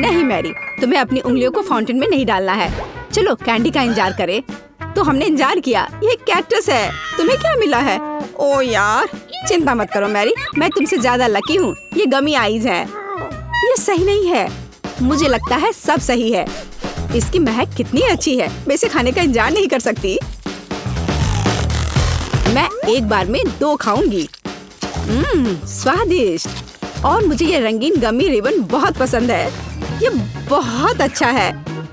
नहीं मैरी, तुम्हें अपनी उंगलियों को फाउंटेन में नहीं डालना है। चलो कैंडी का इंतजार करें। तो हमने इंतजार किया। ये कैक्टस है, तुम्हें क्या मिला है? ओ यार, चिंता मत करो मैरी, मैं तुमसे ज्यादा लकी हूँ। ये गमी आईज है। ये सही नहीं है। मुझे लगता है सब सही है। इसकी महक कितनी अच्छी है, मैं इसे खाने का इंतजार नहीं कर सकती। मैं एक बार में 2 खाऊंगी। स्वादिष्ट। और मुझे ये रंगीन गमी रिबन बहुत पसंद है। ये बहुत अच्छा है।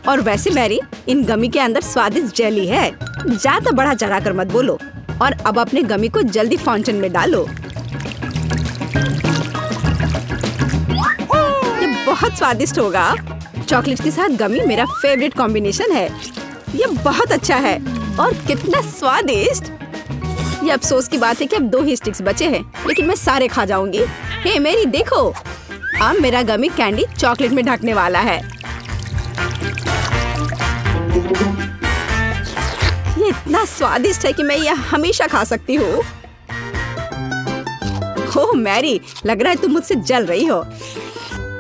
और वैसे मैरी, इन गमी के अंदर स्वादिष्ट जेली है। ज्यादा बढ़ा चढ़ा कर मत बोलो। और अब अपने गमी को जल्दी फाउंटेन में डालो। ये बहुत स्वादिष्ट होगा। चॉकलेट के साथ गमी मेरा फेवरेट कॉम्बिनेशन है। ये बहुत अच्छा है और कितना स्वादिष्ट। ये अफसोस की बात है कि अब 2 ही स्टिक्स बचे हैं, लेकिन मैं सारे खा जाऊंगी। हे मेरी, देखो अब मेरा गमी कैंडी चॉकलेट में ढकने वाला है। ये इतना स्वादिष्ट है कि मैं यह हमेशा खा सकती हूँ। ओह मैरी, लग रहा है तुम मुझसे जल रही हो।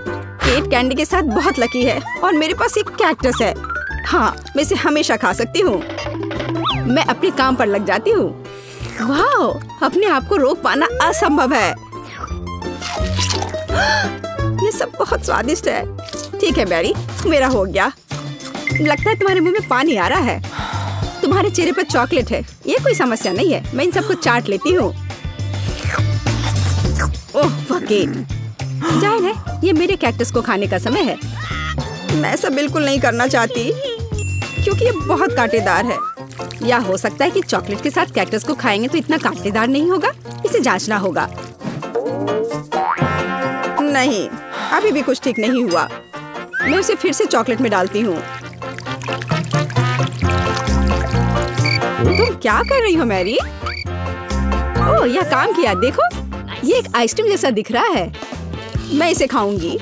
केक कैंडी के साथ बहुत लकी है और मेरे पास एक कैक्टस है। हाँ, मैं इसे हमेशा खा सकती हूँ। मैं अपने काम पर लग जाती हूँ। वाह, अपने आप को रोक पाना असंभव है। ये सब बहुत स्वादिष्ट है। ठीक है मैरी, मेरा हो गया। लगता है तुम्हारे मुंह में पानी आ रहा है। तुम्हारे चेहरे पर चॉकलेट है, ये कोई समस्या नहीं है। मैं इन सबको चाट लेती हूँ। ओह फकिंग, जाहिर है ये मेरे कैक्टस को खाने का समय है। मैं ऐसा बिल्कुल नहीं करना चाहती क्योंकि ये बहुत कांटेदार है। या हो सकता है कि चॉकलेट के साथ कैक्टस को खाएंगे तो इतना कांटेदार नहीं होगा। इसे जांचना होगा। नहीं, अभी भी कुछ ठीक नहीं हुआ। मैं उसे फिर से चॉकलेट में डालती हूँ। तुम क्या कर रही हो मैरी? ओह, यह काम किया। देखो, ये एक आइसक्रीम जैसा दिख रहा है। मैं इसे खाऊंगी।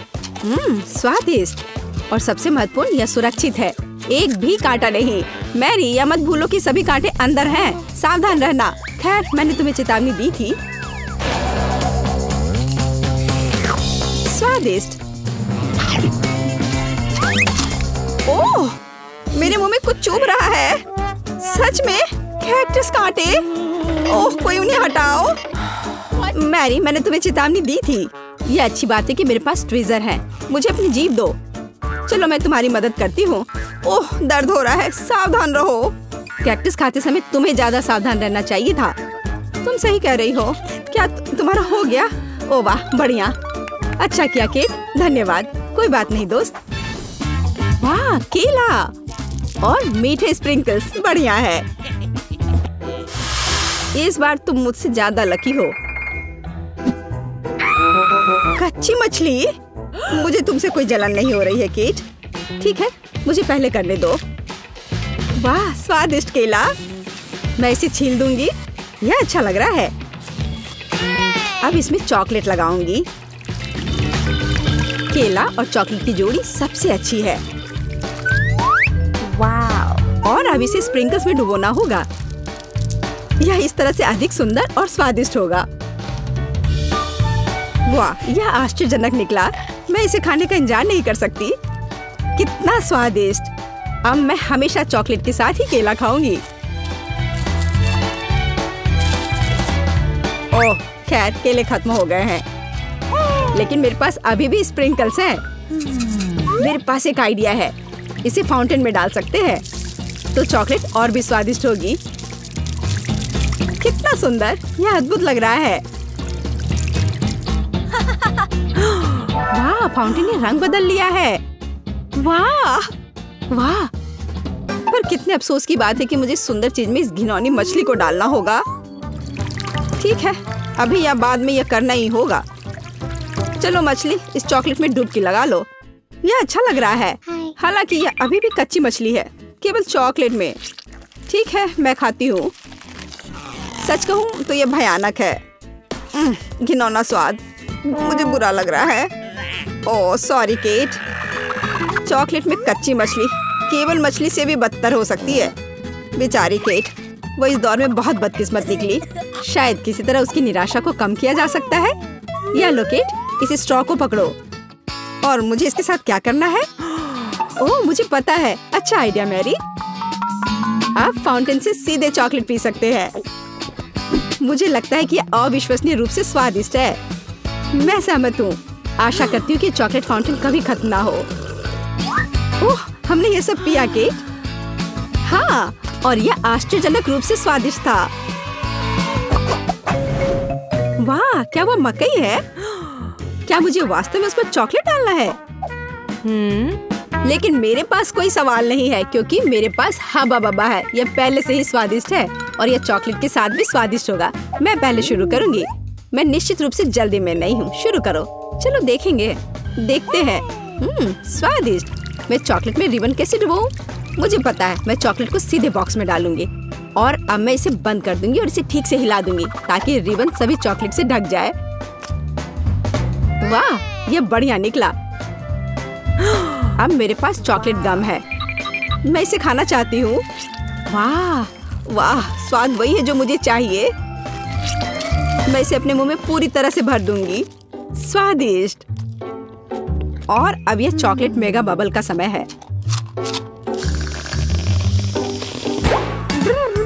स्वादिष्ट। और सबसे महत्वपूर्ण, यह सुरक्षित है। एक भी कांटा नहीं। मैरी, यह मत भूलो कि सभी कांटे अंदर हैं। सावधान रहना। खैर, मैंने तुम्हें चेतावनी दी थी। स्वादिष्ट। ओह, मेरे मुंह में कुछ चुभ रहा है। सच में कैक्टस कांटे। ओह, कोई उन्हें हटाओ। मैरी, मैंने तुम्हें चेतावनी दी थी। ये अच्छी बात है कि मेरे पास ट्वीजर है। मुझे अपनी जीभ दो। चलो, मैं तुम्हारी मदद करती हूँ। ओह, दर्द हो रहा है। सावधान रहो। कैक्टस खाते समय तुम्हें ज्यादा सावधान रहना चाहिए था। तुम सही कह रही हो। क्या तुम्हारा हो गया? ओ वाह, बढ़िया। अच्छा किया केक, धन्यवाद। कोई बात नहीं दोस्त। वाह, केला और मीठे स्प्रिंकल्स, बढ़िया है। इस बार तुम मुझसे ज्यादा लकी हो। कच्ची मछली। मुझे तुमसे कोई जलन नहीं हो रही है केट। ठीक है, मुझे पहले करने दो। वाह, स्वादिष्ट केला। मैं इसे छील दूंगी। यह अच्छा लग रहा है। अब इसमें चॉकलेट लगाऊंगी। केला और चॉकलेट की जोड़ी सबसे अच्छी है। वाह। और अब इसे स्प्रिंकल्स में डुबोना होगा। यह इस तरह से अधिक सुंदर और स्वादिष्ट होगा। वाह, यह आश्चर्यजनक निकला। मैं इसे खाने का इंतजार नहीं कर सकती। कितना स्वादिष्ट। अब मैं हमेशा चॉकलेट के साथ ही केला खाऊंगी। ओह, खैर, केले खत्म हो गए हैं, लेकिन मेरे पास अभी भी स्प्रिंकल्स हैं। मेरे पास एक आइडिया है। इसे फाउंटेन में डाल सकते हैं तो चॉकलेट और भी स्वादिष्ट होगी। कितना सुंदर। यह अद्भुत लग रहा है। वाह, फाउंटेन ने रंग बदल लिया है। वाह वाह। पर कितने अफसोस की बात है कि मुझे सुंदर चीज में इस घिनौनी मछली को डालना होगा। ठीक है, अभी या बाद में यह करना ही होगा। चलो मछली, इस चॉकलेट में डुबकी लगा लो। यह अच्छा लग रहा है। हालांकि यह अभी भी कच्ची मछली है, केवल चॉकलेट में। ठीक है, मैं खाती हूँ। सच कहूँ तो यह भयानक है। घिनौना स्वाद। मुझे बुरा लग रहा है। Oh sorry cat. चॉकलेट में कच्ची मछली केवल मछली से भी बदतर हो सकती है। बेचारी केट, वो इस दौर में बहुत बदकिस्मत निकली। शायद किसी तरह उसकी निराशा को कम किया जा सकता है। या लो केट, इस स्ट्रॉ को पकड़ो। और मुझे इसके साथ क्या करना है? ओह, मुझे पता है। अच्छा आइडिया मैरी, आप फाउंटेन से सीधे चॉकलेट पी सकते हैं। मुझे लगता है कि अविश्वसनीय रूप से स्वादिष्ट है। मैं सहमत हूँ। आशा करती हूँ कि चॉकलेट फाउंटेन कभी खत्म ना हो। ओह, हमने ये सब पिया के। हाँ, और यह आश्चर्यजनक रूप से स्वादिष्ट था। वाह, क्या वो मकई है? क्या मुझे वास्तव में उसमें चॉकलेट डालना है? लेकिन मेरे पास कोई सवाल नहीं है क्योंकि मेरे पास हबा बबा है। यह पहले से ही स्वादिष्ट है और यह चॉकलेट के साथ भी स्वादिष्ट होगा। मैं पहले शुरू करूंगी। मैं निश्चित रूप से जल्दी में नहीं हूँ। शुरू करो। चलो देखेंगे, देखते हैं। स्वादिष्ट। मैं चॉकलेट में रिबन कैसे डुबाऊं? मुझे पता है। मैं चॉकलेट को सीधे बॉक्स में डालूंगी और अब मैं इसे बंद कर दूंगी और इसे ठीक से हिला दूंगी ताकि रिबन सभी चॉकलेट से ढक जाए। वाह, यह बढ़िया निकला। अब मेरे पास चॉकलेट गम है। मैं इसे खाना चाहती हूँ। वाह वाह, स्वाद वही है जो मुझे चाहिए। मैं इसे अपने मुँह में पूरी तरह से भर दूंगी। स्वादिष्ट। और अब यह चॉकलेट मेगा बबल का समय है।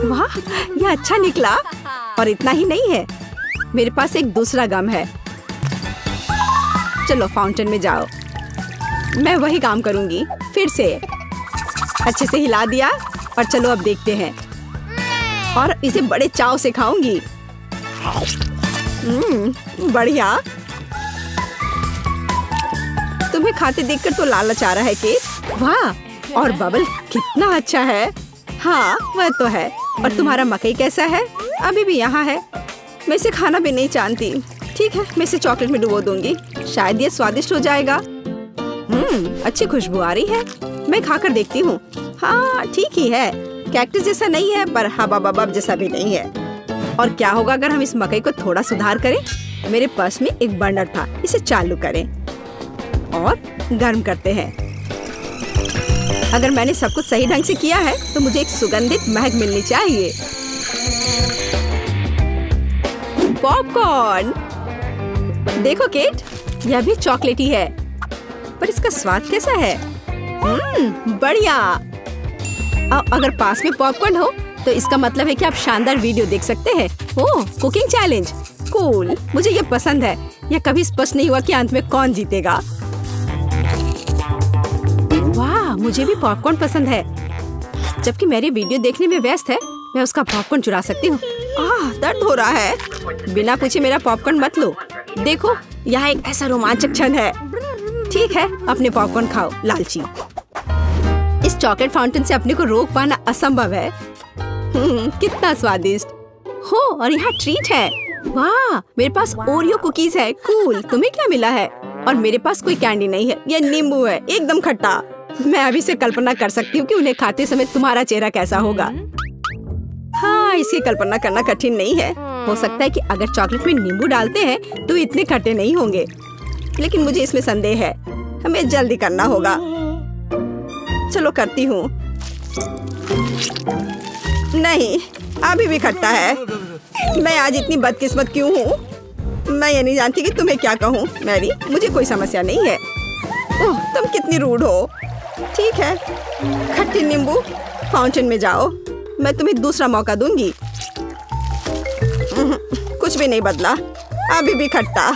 वाह, यह अच्छा निकला। और इतना ही नहीं है, मेरे पास एक दूसरा गम है। चलो फाउंटेन में जाओ। मैं वही काम करूंगी। फिर से अच्छे से हिला दिया और चलो अब देखते हैं। और इसे बड़े चाव से खाऊंगी। बढ़िया। तुम्हें खाते देखकर तो लालच आ रहा है कि वाह, और बबल कितना अच्छा है। हाँ, वह तो है। और तुम्हारा मकई कैसा है? अभी भी यहाँ है। मैं इसे खाना भी नहीं चाहती। ठीक है, मैं इसे चॉकलेट में डुबो दूंगी। शायद ये स्वादिष्ट हो जाएगा। अच्छी खुशबू आ रही है। मैं खाकर देखती हूँ। हाँ, ठीक ही है। कैक्टस जैसा नहीं है पर हबा बबाब जैसा भी नहीं है। और क्या होगा अगर हम इस मकई को थोड़ा सुधार करें? मेरे पर्स में एक बर्नर था। इसे चालू करें और गर्म करते हैं। अगर मैंने सब कुछ सही ढंग से किया है तो मुझे एक सुगंधित महक मिलनी चाहिए। पॉपकॉर्न। देखो केट, यह भी चॉकलेटी है पर इसका स्वाद कैसा है? बढ़िया। अगर पास में पॉपकॉर्न हो तो इसका मतलब है कि आप शानदार वीडियो देख सकते हैं। ओह, कुकिंग चैलेंज। कूल, मुझे यह पसंद है। यह कभी स्पष्ट नहीं हुआ कि अंत में कौन जीतेगा। वाह, मुझे भी पॉपकॉर्न पसंद है। जबकि मेरी वीडियो देखने में व्यस्त है, मैं उसका पॉपकॉर्न चुरा सकती हूँ। आह, दर्द हो रहा है। बिना पूछे मेरा पॉपकॉर्न मत लो। देखो, यहाँ एक ऐसा रोमांचक क्षण है। ठीक है, अपने पॉपकॉर्न खाओ लालची। इस चॉकलेट फाउंटेन से अपने को रोक पाना असंभव है। कितना स्वादिष्ट हो। और यहाँ ट्रीट है। वाह, मेरे पास ओरियो कुकीज है। कूल, तुम्हें क्या मिला है? और मेरे पास कोई कैंडी नहीं है। यह नींबू है, एकदम खट्टा। मैं अभी से कल्पना कर सकती हूँ कि उन्हें खाते समय तुम्हारा चेहरा कैसा होगा। हाँ, इसकी कल्पना करना कठिन नहीं है। हो सकता है कि अगर चॉकलेट में नींबू डालते हैं तो इतने खट्टे नहीं होंगे, लेकिन मुझे इसमें संदेह है। हमें जल्दी करना होगा। चलो करती हूँ। नहीं, अभी भी खट्टा है। मैं आज इतनी बदकिस्मत क्यों हूँ? मैं ये नहीं जानती कि तुम्हें क्या कहूँ मैरी। मुझे कोई समस्या नहीं है। ओह, तुम कितनी रूड हो। ठीक है, खट्टे नींबू, फाउंटेन में जाओ। मैं तुम्हें दूसरा मौका दूंगी। कुछ भी नहीं बदला, अभी भी खट्टा।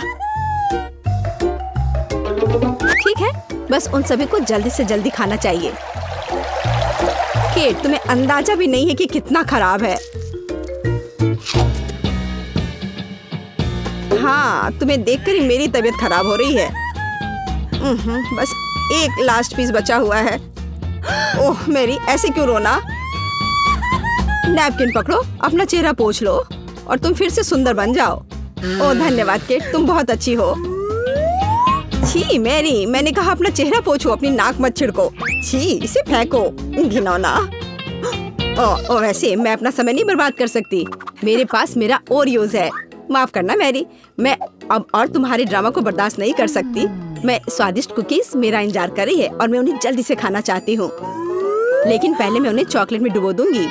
ठीक है, बस उन सभी को जल्दी से जल्दी खाना चाहिए। केट, तुम्हें अंदाजा भी नहीं है कि कितना खराब है। हाँ, तुम्हें देखकर ही मेरी तबीयत खराब हो रही है। बस एक लास्ट पीस बचा हुआ है। ओह मेरी, ऐसे क्यों रोना? नैपकिन पकड़ो, अपना चेहरा पोंछ लो और तुम फिर से सुंदर बन जाओ। ओह धन्यवाद केट, तुम बहुत अच्छी हो। छी मैरी, मैंने कहा अपना चेहरा पोंछो, अपनी नाक मत छिड़को। छी, इसे फेंको, घिनौना। ओ, वैसे मैं अपना समय नहीं बर्बाद कर सकती। मेरे पास मेरा ओरियोज है। माफ करना मैरी, मैं अब और तुम्हारे ड्रामा को बर्दाश्त नहीं कर सकती। मैं स्वादिष्ट कुकीज मेरा इंतजार कर रही है और मैं उन्हें जल्दी से खाना चाहती हूँ। लेकिन पहले मैं उन्हें चॉकलेट में डुबो दूंगी।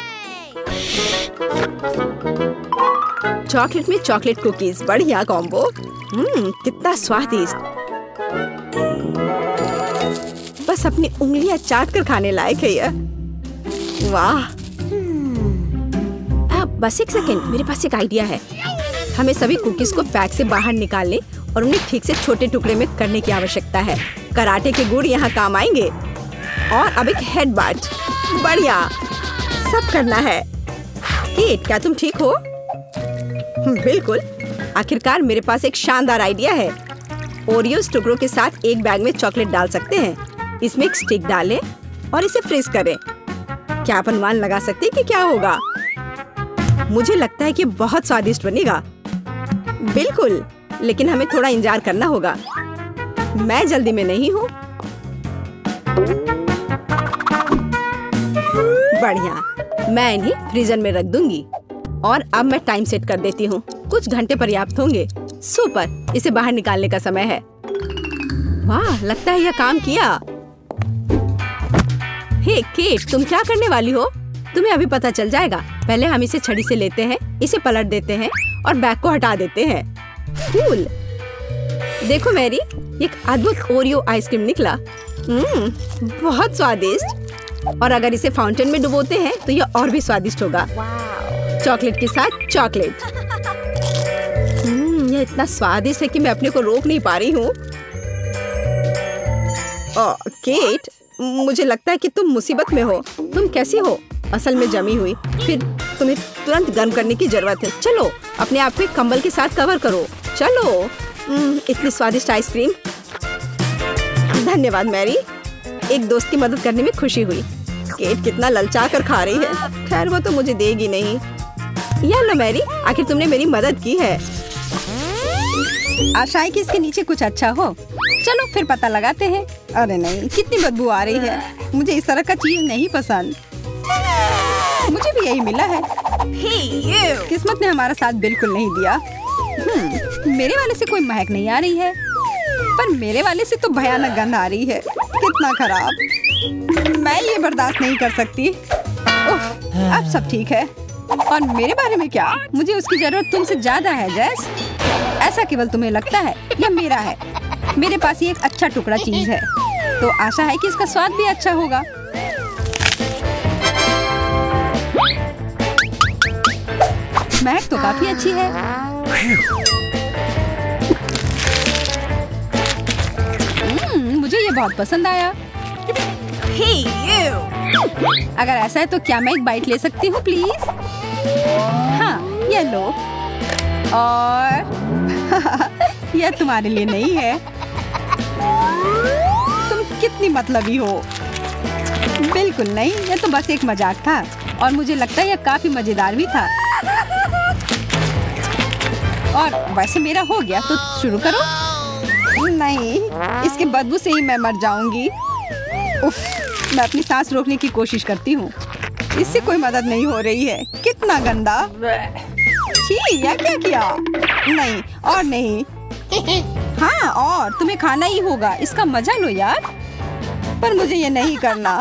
चॉकलेट में चॉकलेट कुकीज, बढ़िया कॉम्बो। कितना स्वादिष्ट। बस अपनी उंगलियां चाट कर खाने लायक है यह। वाह। बस एक सेकेंड, मेरे पास एक आइडिया है। हमें सभी कुकीज को पैक से बाहर निकालने और उन्हें ठीक से छोटे टुकड़े में करने की आवश्यकता है। कराटे के गुण यहाँ काम आएंगे। और अब एक हेड बट। बढ़िया, सब करना है। केट, क्या तुम ठीक हो? बिल्कुल। आखिरकार मेरे पास एक शानदार आइडिया है। ओरियोस टुकड़ों के साथ एक बैग में चॉकलेट डाल सकते हैं। इसमें एक स्टिक डालें और इसे फ्रीज करें। क्या आप अनुमान लगा सकते हैं कि क्या होगा? मुझे लगता है कि बहुत स्वादिष्ट बनेगा। बिल्कुल, लेकिन हमें थोड़ा इंतजार करना होगा। मैं जल्दी में नहीं हूँ। बढ़िया, मैं इन्हें फ्रीजर में रख दूंगी। और अब मैं टाइम सेट कर देती हूँ। कुछ घंटे पर्याप्त होंगे। सुपर, इसे बाहर निकालने का समय है। वाह, लगता है यह काम किया। हे केट, तुम क्या करने वाली हो? तुम्हें अभी पता चल जाएगा। पहले हम इसे छड़ी से लेते हैं, इसे पलट देते हैं और बैग को हटा देते हैं। कूल। देखो मैरी, एक अद्भुत ओरियो आइसक्रीम निकला। बहुत स्वादिष्ट। और अगर इसे फाउंटेन में डुबोते हैं तो यह और भी स्वादिष्ट होगा। चॉकलेट के साथ चॉकलेट। यह इतना स्वादिष्ट है कि मैं अपने को रोक नहीं पा रही हूँ। केट, मुझे लगता है कि तुम मुसीबत में हो। तुम कैसी हो? असल में जमी हुई। फिर तुम्हें तुरंत गर्म करने की जरूरत है। चलो, अपने आप को एक कंबल के साथ कवर करो। चलो। इतनी स्वादिष्ट आइसक्रीम। धन्यवाद मैरी, एक दोस्त की मदद करने में खुशी हुई। केट कितना ललचा कर खा रही है। खैर, वो तो मुझे देगी नहीं। यार लो मैरी, आखिर तुमने मेरी मदद की है। आशा है कि इसके नीचे कुछ अच्छा हो। चलो फिर पता लगाते हैं। अरे नहीं, कितनी बदबू आ रही है। मुझे इस तरह का चीज नहीं पसंद। मुझे भी यही मिला है। किस्मत ने हमारा साथ बिल्कुल नहीं दिया। मेरे वाले से कोई महक नहीं आ रही है, पर मेरे वाले से तो भयानक गंध आ रही है। कितना खराब, मैं ये बर्दाश्त नहीं कर सकती। उफ, अब सब ठीक है। और मेरे बारे में क्या? मुझे उसकी जरूरत तुमसे ज्यादा है जैस। ऐसा केवल तुम्हें लगता है। यह मेरा है। मेरे पास ये एक अच्छा टुकड़ा चीज है, तो आशा है कि इसका स्वाद भी अच्छा होगा। महक तो काफी अच्छी है। मुझे ये बहुत पसंद आया। Hey you! अगर ऐसा है तो क्या मैं एक बाइट ले सकती हूँ प्लीज? हाँ, ये लो। और यह तुम्हारे लिए नहीं है। तुम कितनी मतलबी हो। बिल्कुल नहीं, यह तो बस एक मजाक था। और मुझे लगता है यह काफी मजेदार भी था। और वैसे मेरा हो गया, तो शुरू करो। नहीं, इसके बदबू से ही मैं मर जाऊंगी। उफ, मैं अपनी सांस रोकने की कोशिश करती हूँ। इससे कोई मदद नहीं हो रही है। कितना गंदा। छी, यह क्या किया? नहीं और नहीं। हाँ, और तुम्हें खाना ही होगा। इसका मजा लो यार। पर मुझे ये नहीं करना।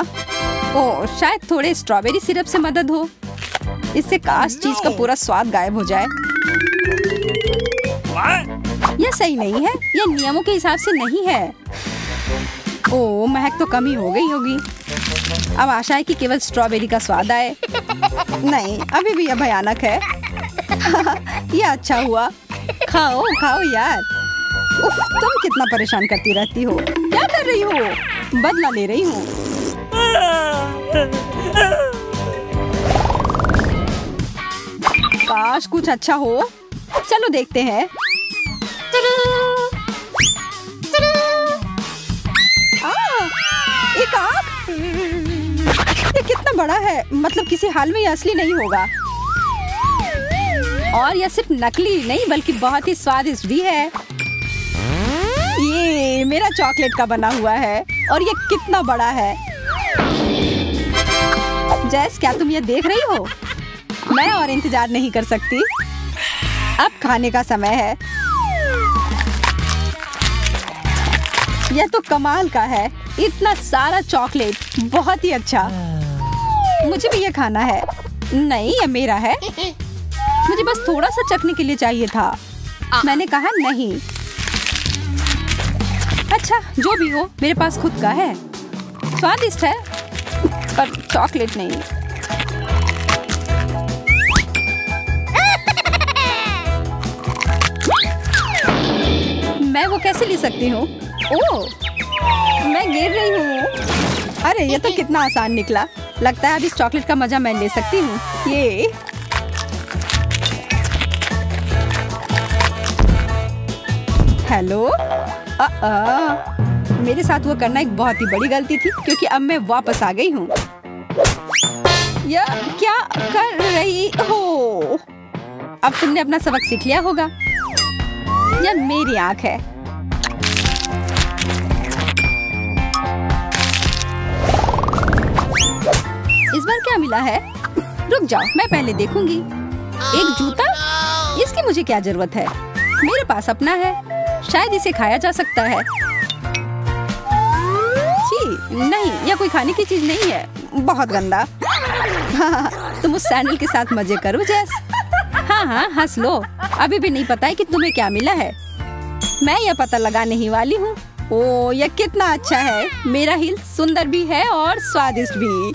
ओह, शायद थोड़े स्ट्रॉबेरी सिरप से मदद हो। इससे काश चीज का पूरा स्वाद गायब हो जाए। यह सही नहीं है। यह नियमों के हिसाब से नहीं है। ओह, महक तो कम ही हो गई होगी। अब आशा है कि केवल स्ट्रॉबेरी का स्वाद आए। नहीं, अभी भी यह भयानक है। यह अच्छा हुआ। खाओ खाओ यार। उफ, तुम कितना परेशान करती रहती हो। क्या कर रही हो? बदला ले रही हूँ। काश कुछ अच्छा हो। चलो देखते हैं। एक आँख। ये कितना बड़ा है। मतलब किसी हाल में यह असली नहीं होगा। और यह सिर्फ नकली नहीं बल्कि बहुत ही स्वादिष्ट भी है। ये मेरा चॉकलेट का बना हुआ है। और यह कितना बड़ा है। जैस, क्या तुम यह देख रही हो? मैं और इंतजार नहीं कर सकती। अब खाने का समय है। यह तो कमाल का है। इतना सारा चॉकलेट, बहुत ही अच्छा। मुझे भी यह खाना है। नहीं, यह मेरा है। मुझे बस थोड़ा सा चखने के लिए चाहिए था। मैंने कहा नहीं। अच्छा, जो भी हो, मेरे पास खुद का है। स्वादिष्ट है पर चॉकलेट नहीं है। मैं वो कैसे ले सकती हूँ? ओह, मैं गिर रही हूँ। अरे ये तो कितना आसान निकला। लगता है अब इस चॉकलेट का मजा मैं ले सकती हूँ। ये हेलो मेरे साथ वो करना एक बहुत ही बड़ी गलती थी क्योंकि अब मैं वापस आ गई हूँ। यह क्या कर रही हो? अब तुमने अपना सबक सीख लिया होगा। यह मेरी आंख है। इस बार क्या मिला है? रुक जाओ, मैं पहले देखूंगी। एक जूता? इसकी मुझे क्या जरूरत है? मेरे पास अपना है, शायद इसे खाया जा सकता है। छी, नहीं, यह कोई खाने की चीज नहीं है। बहुत गंदा। तुम उस सैंडल के साथ मजे करो जैस। हाँ हाँ हंस लो, अभी भी नहीं पता है कि तुम्हें क्या मिला है। मैं यह पता लगा नहीं वाली हूँ। ओह यह कितना अच्छा है। मेरा हील सुंदर भी है और स्वादिष्ट भी।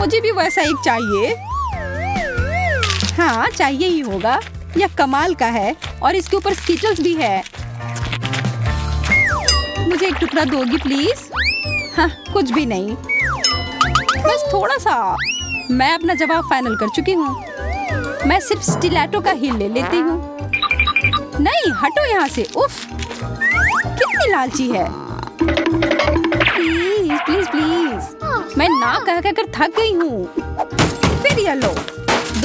मुझे भी वैसा एक चाहिए। हाँ चाहिए ही होगा। यह कमाल का है और इसके ऊपर स्कीटल्स भी है। मुझे एक टुकड़ा दोगी प्लीज? हाँ कुछ भी नहीं, बस थोड़ा सा। मैं अपना जवाब फाइनल कर चुकी हूँ। मैं सिर्फ स्टिलेटो का हील ले लेती हूँ। नहीं हटो यहाँ से। उफ कितनी लालची है। प्लीज प्लीज प्लीज, मैं ना कह कहकर थक गई हूँ। फिर ये लो,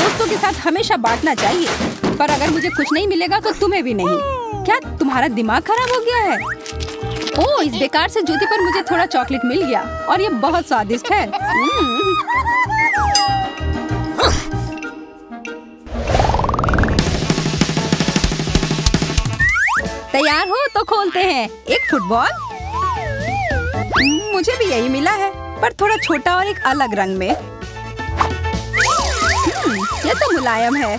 दोस्तों के साथ हमेशा बांटना चाहिए। पर अगर मुझे कुछ नहीं मिलेगा तो तुम्हें भी नहीं। क्या तुम्हारा दिमाग खराब हो गया है? ओह इस बेकार से जूते पर मुझे थोड़ा चॉकलेट मिल गया और ये बहुत स्वादिष्ट है। तैयार हो तो खोलते हैं। एक फुटबॉल? मुझे भी यही मिला है पर थोड़ा छोटा और एक अलग रंग में। यह तो मुलायम है।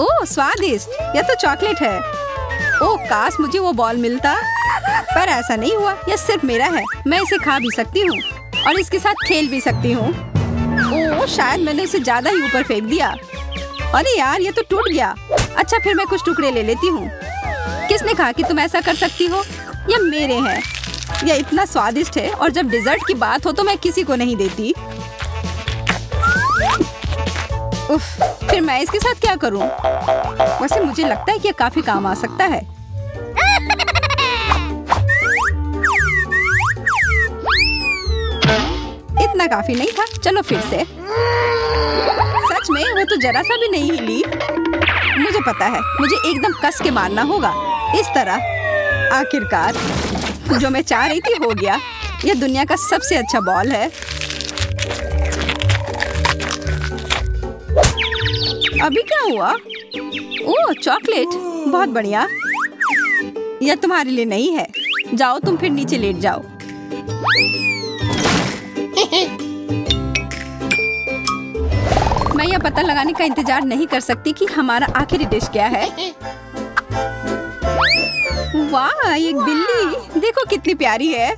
ओह स्वादिष्ट, यह तो चॉकलेट है। ओह काश मुझे वो बॉल मिलता, पर ऐसा नहीं हुआ। यह सिर्फ मेरा है, मैं इसे खा भी सकती हूँ और इसके साथ खेल भी सकती हूँ। ओह शायद मैंने उसे ज्यादा ही ऊपर फेंक दिया। अरे यार ये तो टूट गया। अच्छा फिर मैं कुछ टुकड़े ले लेती हूँ। किसने कहा कि तुम ऐसा कर सकती हो? ये मेरे हैं। यह इतना स्वादिष्ट है और जब डिजर्ट की बात हो तो मैं किसी को नहीं देती। उफ, फिर मैं इसके साथ क्या करूं? वैसे मुझे लगता है कि यह काफी काम आ सकता है। इतना काफी नहीं था, चलो फिर से। सच में वो तो जरा सा भी नहीं हिली। मुझे पता है, मुझे एकदम कस के मारना होगा। इस तरह आखिरकार जो मैं चाह रही थी हो गया। यह दुनिया का सबसे अच्छा बॉल है। अभी क्या हुआ? ओह चॉकलेट, बहुत बढ़िया। यह तुम्हारे लिए नहीं है, जाओ तुम फिर नीचे लेट जाओ। मैं यह पता लगाने का इंतजार नहीं कर सकती कि हमारा आखिरी डिश क्या है। वाह एक बिल्ली, देखो कितनी प्यारी है।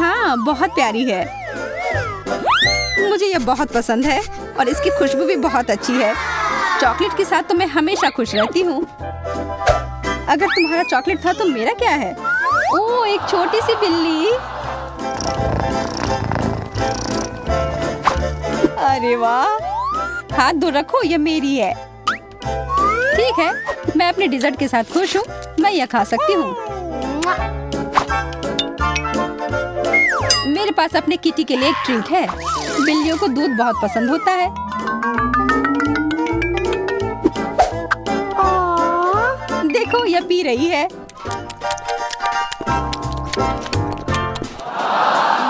हाँ बहुत प्यारी है, मुझे यह बहुत पसंद है और इसकी खुशबू भी बहुत अच्छी है। चॉकलेट के साथ तो मैं हमेशा खुश रहती हूँ। अगर तुम्हारा चॉकलेट था तो मेरा क्या है? ओह एक छोटी सी बिल्ली। अरे वाह, हाथ धो रखो, यह मेरी है। ठीक है, मैं अपने डिजर्ट के साथ खुश हूँ। मैं यह खा सकती हूँ। मेरे पास अपने किटी के लिए एक ट्रीट है। बिल्लियों को दूध बहुत पसंद होता है। देखो यह पी रही है।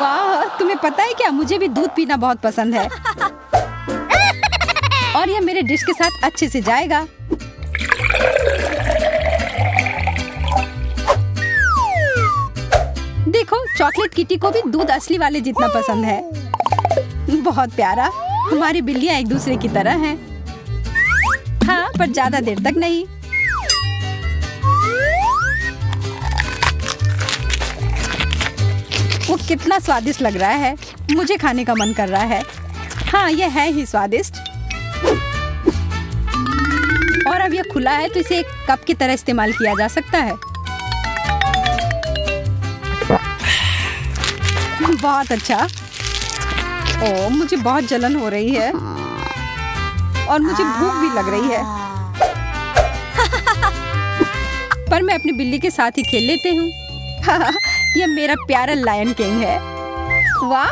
वाह तुम्हें पता है क्या, मुझे भी दूध पीना बहुत पसंद है। और यह मेरे डिश के साथ अच्छे से जाएगा। देखो चॉकलेट किटी को भी दूध असली वाले जितना पसंद है। बहुत प्यारा, हमारी बिल्लियाँ एक दूसरे की तरह हैं। हाँ पर ज्यादा देर तक नहीं। वो कितना स्वादिष्ट लग रहा है, मुझे खाने का मन कर रहा है। हाँ, ये है ही स्वादिष्ट। और अब ये खुला है तो इसे एक कप की तरह इस्तेमाल किया जा सकता है। बहुत अच्छा। ओह, मुझे बहुत जलन हो रही है और मुझे भूख भी लग रही है, पर मैं अपनी बिल्ली के साथ ही खेल लेती हूँ। यह मेरा प्यारा लायन किंग है। वाह,